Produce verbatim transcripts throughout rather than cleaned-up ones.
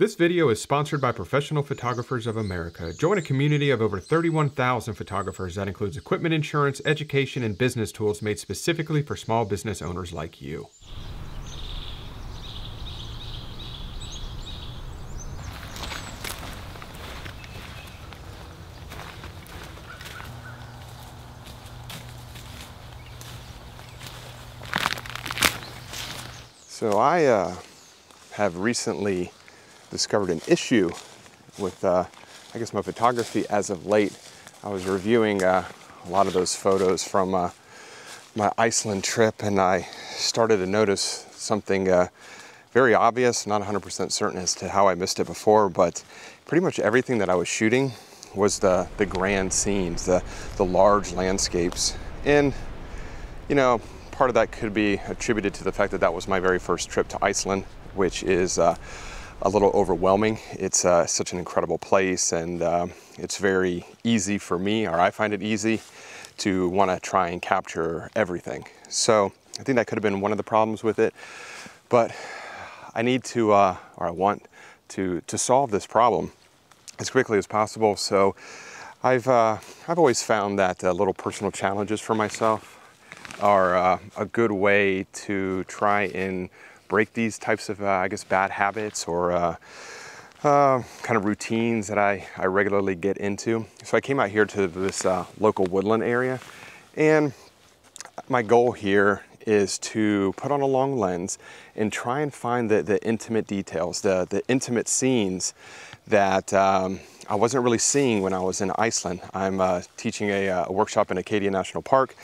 This video is sponsored by Professional Photographers of America. Join a community of over thirty-one thousand photographers that includes equipment insurance, education, and business tools made specifically for small business owners like you. So I uh, have recently discovered an issue with, uh, I guess, my photography as of late. I was reviewing uh, a lot of those photos from uh, my Iceland trip, and I started to notice something uh, very obvious, not one hundred percent certain as to how I missed it before, but pretty much everything that I was shooting was the, the grand scenes, the, the large landscapes. And, you know, part of that could be attributed to the fact that that was my very first trip to Iceland, which is uh, a little overwhelming. It's uh, such an incredible place, and uh, it's very easy for me, or I find it easy, to want to try and capture everything. So I think that could have been one of the problems with it, but I need to, uh, or I want to, to solve this problem as quickly as possible. So I've, uh, I've always found that uh, little personal challenges for myself are uh, a good way to try and break these types of, uh, I guess, bad habits or uh, uh, kind of routines that I, I regularly get into. So I came out here to this uh, local woodland area, and my goal here is to put on a long lens and try and find the, the intimate details, the, the intimate scenes that um, I wasn't really seeing when I was in Iceland. I'm uh, teaching a, a workshop in Acadia National Park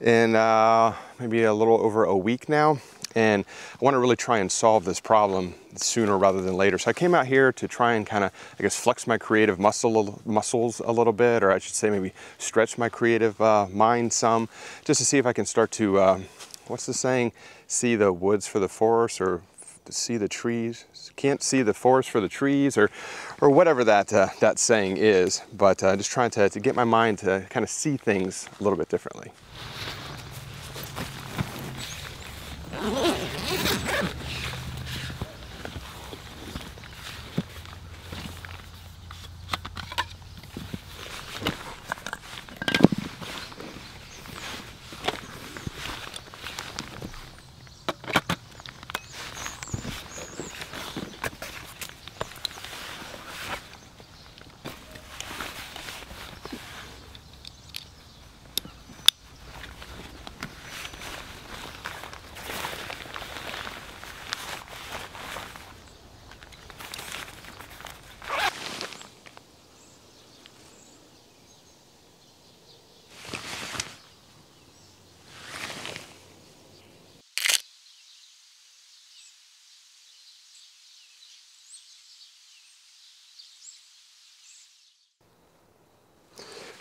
in uh, maybe a little over a week now, and I want to really try and solve this problem sooner rather than later. So I came out here to try and kind of, I guess, flex my creative muscle, muscles a little bit, or I should say maybe stretch my creative uh, mind some, just to see if I can start to, uh, what's the saying, see the woods for the forest, or see the trees, can't see the forest for the trees, or or whatever that, uh, that saying is. But uh, just trying to, to get my mind to kind of see things a little bit differently.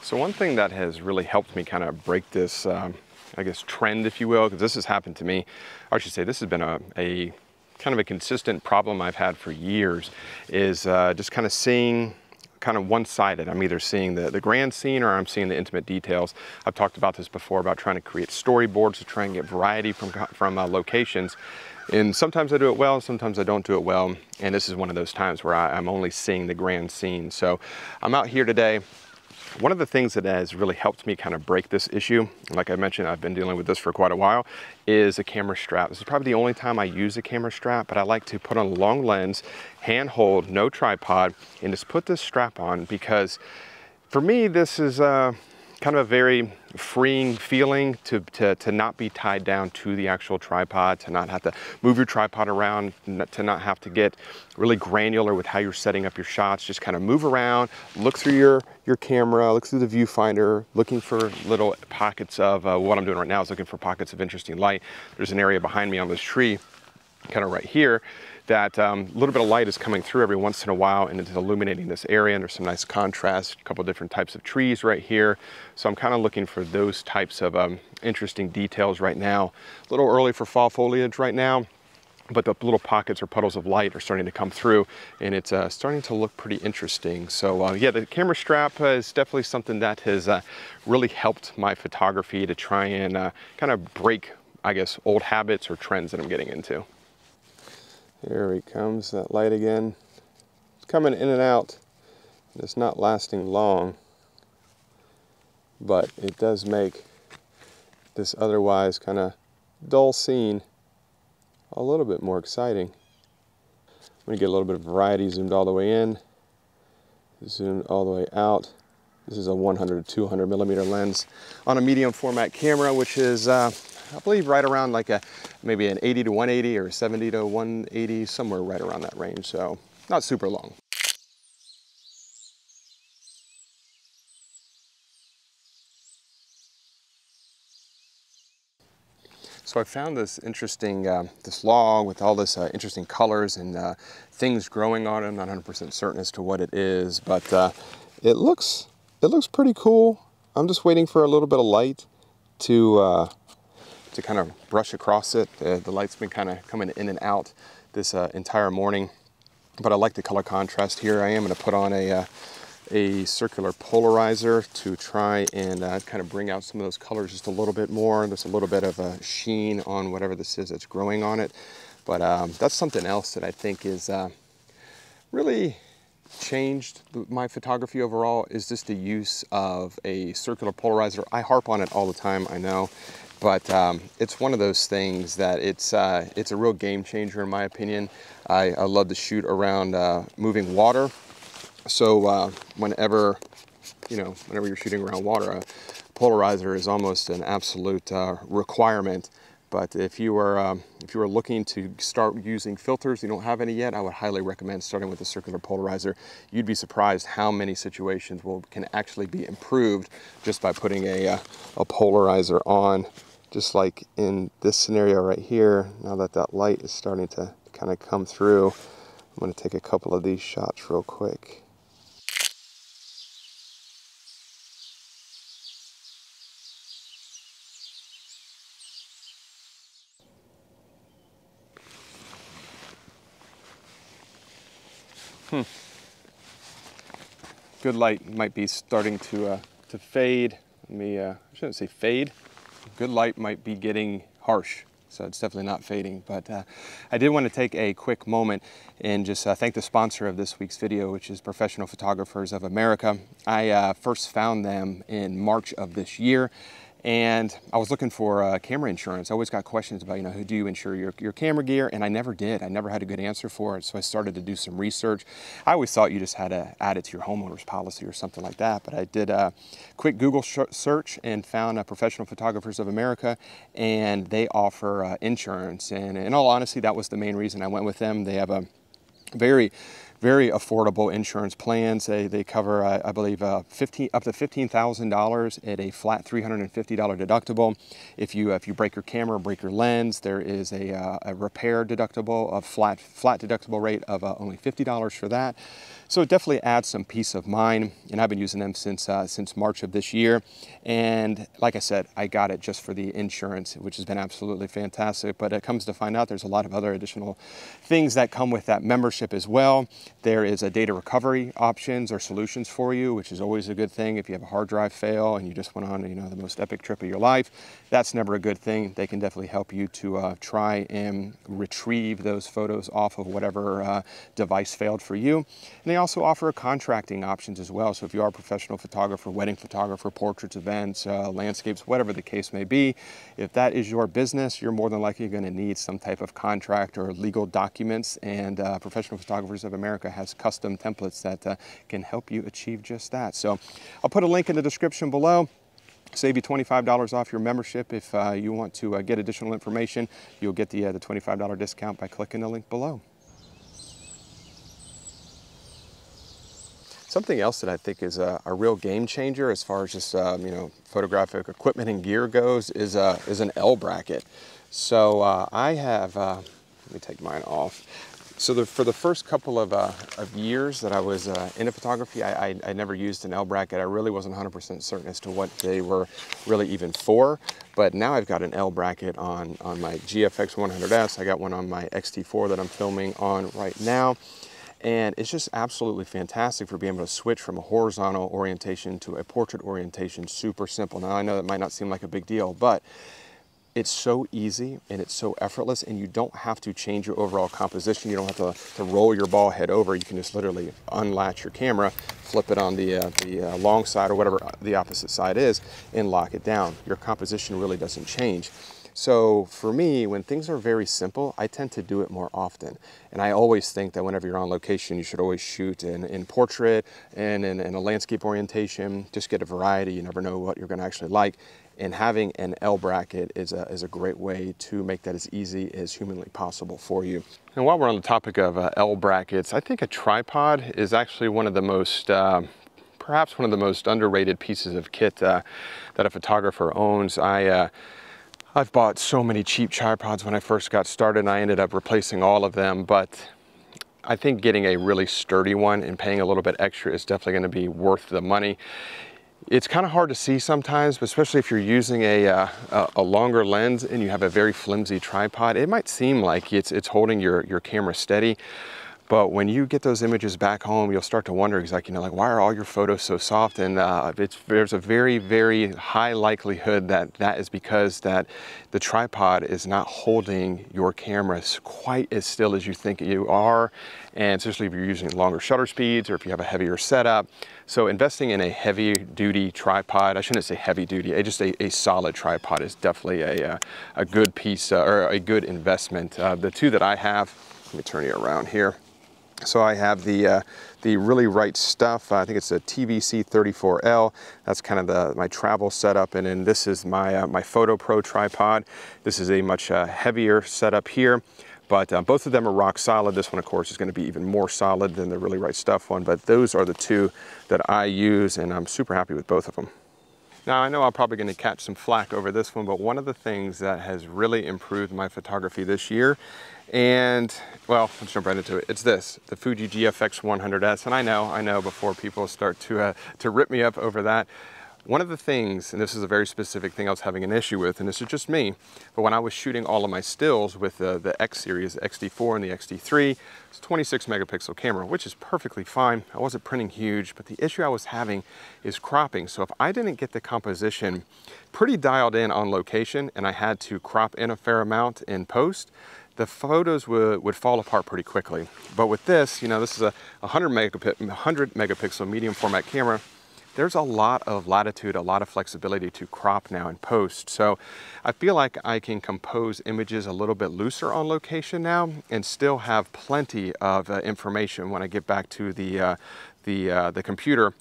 So one thing that has really helped me kind of break this, um, I guess, trend, if you will, because this has happened to me, or I should say this has been a, a kind of a consistent problem I've had for years, is uh, just kind of seeing kind of one-sided. I'm either seeing the, the grand scene, or I'm seeing the intimate details. I've talked about this before, about trying to create storyboards to try and get variety from, from uh, locations. And sometimes I do it well, sometimes I don't do it well. And this is one of those times where I, I'm only seeing the grand scene. So I'm out here today. One of the things that has really helped me kind of break this issue, like I mentioned, I've been dealing with this for quite a while, is a camera strap. This is probably the only time I use a camera strap, but I like to put on a long lens, hand hold, no tripod, and just put this strap on, because for me, this is uh, kind of a very freeing feeling to, to, to not be tied down to the actual tripod, to not have to move your tripod around, to not have to get really granular with how you're setting up your shots. Just kind of move around, look through your, your camera, look through the viewfinder, looking for little pockets of, uh, what I'm doing right now is looking for pockets of interesting light. There's an area behind me on this tree, kind of right here, that a um, little bit of light is coming through every once in a while, and it's illuminating this area, and there's some nice contrast, a couple of different types of trees right here. So I'm kind of looking for those types of um, interesting details right now. A little early for fall foliage right now, but the little pockets or puddles of light are starting to come through, and it's uh, starting to look pretty interesting. So uh, yeah, the camera strap uh, is definitely something that has uh, really helped my photography to try and uh, kind of break, I guess, old habits or trends that I'm getting into. Here he comes, that light again. coming in and out. And it's not lasting long, but it does make this otherwise kind of dull scene a little bit more exciting. I'm going to get a little bit of variety, zoomed all the way in, zoomed all the way out. This is a one hundred to two hundred millimeter lens on a medium format camera, which is, uh, I believe, right around like a maybe an eighty to one eighty or seventy to one eighty, somewhere right around that range. So not super long. So I found this interesting, uh, this log with all this uh, interesting colors and uh, things growing on it. I'm not one hundred percent certain as to what it is, but uh, it looks it looks pretty cool. I'm just waiting for a little bit of light to uh, to kind of brush across it. Uh, the light's been kind of coming in and out this uh, entire morning, but I like the color contrast here. I am going to put on a uh, a circular polarizer to try and uh, kind of bring out some of those colors just a little bit more. There's a little bit of a sheen on whatever this is that's growing on it. But um, that's something else that I think is uh, really changed my photography overall, is just the use of a circular polarizer. I harp on it all the time, I know, but um, it's one of those things that it's, uh, it's a real game changer in my opinion. I, I love to shoot around uh, moving water. So uh, whenever, you know, whenever you're shooting around water, a polarizer is almost an absolute uh, requirement. But if you are um, if you are looking to start using filters, you don't have any yet, I would highly recommend starting with a circular polarizer. You'd be surprised how many situations will can actually be improved just by putting a, uh, a polarizer on. Just like in this scenario right here, now that that light is starting to kind of come through, I'm going to take a couple of these shots real quick. Hmm. Good light might be starting to uh, to fade. Let me, uh, I shouldn't say fade. Good light might be getting harsh, so it's definitely not fading. But uh, I did want to take a quick moment and just uh, thank the sponsor of this week's video, which is Professional Photographers of America. I uh, first found them in March of this year. And I was looking for uh, camera insurance. I always got questions about, you know, who do you insure your, your camera gear? And I never did. I never had a good answer for it. So I started to do some research. I always thought you just had to add it to your homeowner's policy or something like that. But I did a quick Google search and found uh, Professional Photographers of America, and they offer uh, insurance. And in all honesty, that was the main reason I went with them. They have a very, very affordable insurance plans. They, they cover, uh, I believe, uh, fifteen, up to fifteen thousand dollars at a flat three hundred fifty dollar deductible. If you, if you break your camera, break your lens, there is a, uh, a repair deductible, a flat, flat deductible rate of uh, only fifty dollars for that. So it definitely adds some peace of mind, and I've been using them since uh, since March of this year. And like I said, I got it just for the insurance, which has been absolutely fantastic. But it comes to find out there's a lot of other additional things that come with that membership as well. There is a data recovery options or solutions for you, which is always a good thing. If you have a hard drive fail and you just went on, you know, the most epic trip of your life, that's never a good thing. They can definitely help you to uh, try and retrieve those photos off of whatever uh, device failed for you. And they also offer contracting options as well. So if you are a professional photographer, wedding photographer, portraits, events, uh, landscapes, whatever the case may be, if that is your business, you're more than likely going to need some type of contract or legal documents. And uh, Professional Photographers of America has custom templates that uh, can help you achieve just that. So I'll put a link in the description below. Save you twenty-five dollars off your membership. If uh, you want to uh, get additional information, you'll get the, uh, the twenty-five dollar discount by clicking the link below. Something else that I think is a, a real game changer as far as just um, you know, photographic equipment and gear goes is uh, is an L bracket. So uh, I have, uh, let me take mine off. So the, for the first couple of, uh, of years that I was uh, into photography, I, I, I never used an L bracket. I really wasn't one hundred percent certain as to what they were really even for. But now I've got an L bracket on, on my G F X one hundred S. I got one on my X T four that I'm filming on right now. And it's just absolutely fantastic for being able to switch from a horizontal orientation to a portrait orientation, super simple. Now I know that might not seem like a big deal, but it's so easy and it's so effortless, and you don't have to change your overall composition. You don't have to, to roll your ball head over. You can just literally unlatch your camera, flip it on the, uh, the uh, long side or whatever the opposite side is, and lock it down. Your composition really doesn't change. So for me, when things are very simple, I tend to do it more often. And I always think that whenever you're on location, you should always shoot in, in portrait and in, in a landscape orientation. Just get a variety. You never know what you're going to actually like. And having an L bracket is a, is a great way to make that as easy as humanly possible for you. And while we're on the topic of uh, L brackets, I think a tripod is actually one of the most... Uh, perhaps one of the most underrated pieces of kit uh, that a photographer owns. I... Uh, I've bought so many cheap tripods when I first got started, and I ended up replacing all of them, but I think getting a really sturdy one and paying a little bit extra is definitely going to be worth the money. It's kind of hard to see sometimes, but especially if you're using a, uh, a longer lens and you have a very flimsy tripod, it might seem like it's, it's holding your, your camera steady. But when you get those images back home, you'll start to wonder, like, you know, like, why are all your photos so soft? And uh, it's, there's a very, very high likelihood that that is because that the tripod is not holding your camera quite as still as you think you are. And especially if you're using longer shutter speeds or if you have a heavier setup. So investing in a heavy duty tripod, I shouldn't say heavy duty, just a, a solid tripod is definitely a, a good piece uh, or a good investment. Uh, the two that I have, let me turn you around here. So I have the, uh, the Really Right Stuff. I think it's a T V C thirty-four L. That's kind of the, my travel setup. And then this is my, uh, my Photo Pro tripod. This is a much uh, heavier setup here. But uh, both of them are rock solid. This one, of course, is going to be even more solid than the Really Right Stuff one. But those are the two that I use, and I'm super happy with both of them. Now, I know I'm probably going to catch some flack over this one, but one of the things that has really improved my photography this year, and, well, let's jump right into it. It's this, the Fuji G F X one hundred S. And I know, I know before people start to, uh, to rip me up over that, one of the things, and this is a very specific thing I was having an issue with, and this is just me, but when I was shooting all of my stills with the, the X series, the X T four and the X T three, it's a twenty-six megapixel camera, which is perfectly fine. I wasn't printing huge, but the issue I was having is cropping. So if I didn't get the composition pretty dialed in on location, and I had to crop in a fair amount in post, the photos would, would fall apart pretty quickly. But with this, you know, this is a one hundred megapixel medium format camera. There's a lot of latitude, a lot of flexibility to crop now and post. So I feel like I can compose images a little bit looser on location now and still have plenty of uh, information when I get back to the, uh, the, uh, the computer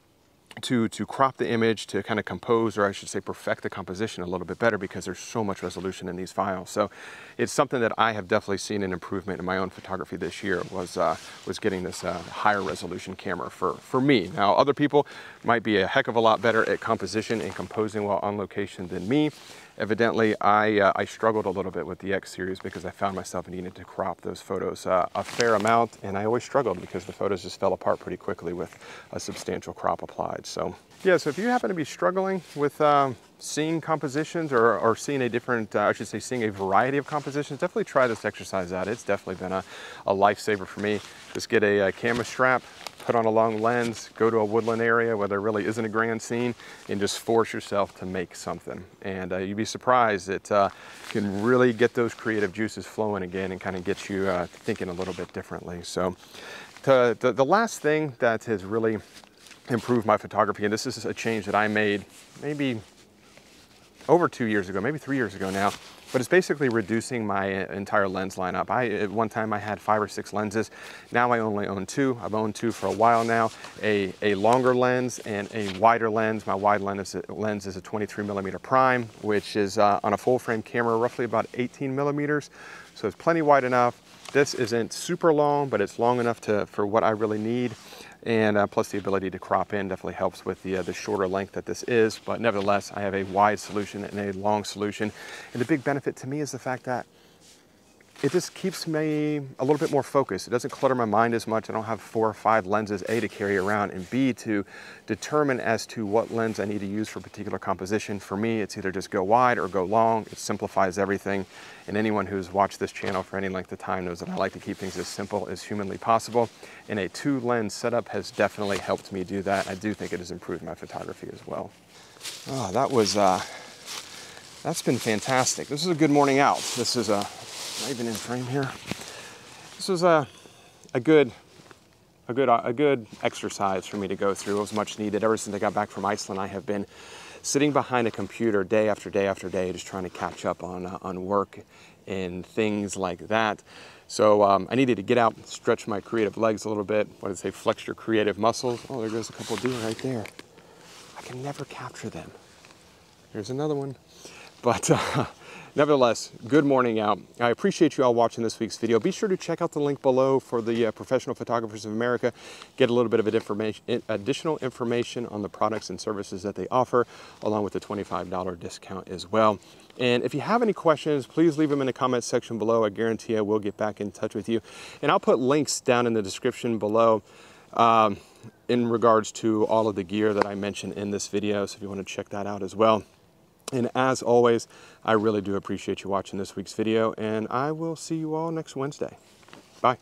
to, to crop the image, to kind of compose, or I should say perfect the composition a little bit better, because there's so much resolution in these files. So it's something that I have definitely seen an improvement in my own photography this year, was, uh, was getting this uh, higher resolution camera for, for me. Now, other people might be a heck of a lot better at composition and composing while on location than me. Evidently, I, uh, I struggled a little bit with the X series because I found myself needing to crop those photos uh, a fair amount, and I always struggled because the photos just fell apart pretty quickly with a substantial crop applied. So yeah, so if you happen to be struggling with um, seeing compositions or, or seeing a different, uh, I should say seeing a variety of compositions, definitely try this exercise out. It's definitely been a, a lifesaver for me. Just get a, a camera strap, put on a long lens, go to a woodland area where there really isn't a grand scene, and just force yourself to make something. And uh, you'd be surprised that uh, can really get those creative juices flowing again and kind of get you uh, thinking a little bit differently. So to, to, the last thing that has really improved my photography, and this is a change that I made maybe over two years ago, maybe three years ago now, but it's basically reducing my entire lens lineup. I, at one time I had five or six lenses. Now I only own two. I've owned two for a while now, a, a longer lens and a wider lens. My wide lens is, lens is a twenty-three millimeter prime, which is uh, on a full frame camera, roughly about eighteen millimeters. So it's plenty wide enough. This isn't super long, but it's long enough to, for what I really need. And uh, plus the ability to crop in definitely helps with the, uh, the shorter length that this is. But nevertheless, I have a wide solution and a long solution. And the big benefit to me is the fact that it just keeps me a little bit more focused. It doesn't clutter my mind as much. I don't have four or five lenses, A, to carry around, and B, to determine as to what lens I need to use for a particular composition. For me, it's either just go wide or go long. It simplifies everything. And anyone who's watched this channel for any length of time knows that I like to keep things as simple as humanly possible. And a two lens setup has definitely helped me do that. I do think it has improved my photography as well. Oh, that was, uh, That's been fantastic. This is a good morning out. This is a, am I even in frame here? This was a, a good, a good, a good exercise for me to go through. It was much needed. Ever since I got back from Iceland, I have been sitting behind a computer day after day after day, just trying to catch up on, uh, on work and things like that. So um, I needed to get out and stretch my creative legs a little bit. What did it say? Flex your creative muscles. Oh, there goes a couple deer right there. I can never capture them. Here's another one. But uh, nevertheless, good morning out. I appreciate you all watching this week's video. Be sure to check out the link below for the uh, Professional Photographers of America. Get a little bit of information, additional information on the products and services that they offer, along with the twenty-five dollar discount as well. And if you have any questions, please leave them in the comments section below. I guarantee I will get back in touch with you. And I'll put links down in the description below. Um, in regards to all of the gear that I mentioned in this video, so if you want to check that out as well. And as always, I really do appreciate you watching this week's video, and I will see you all next Wednesday. Bye.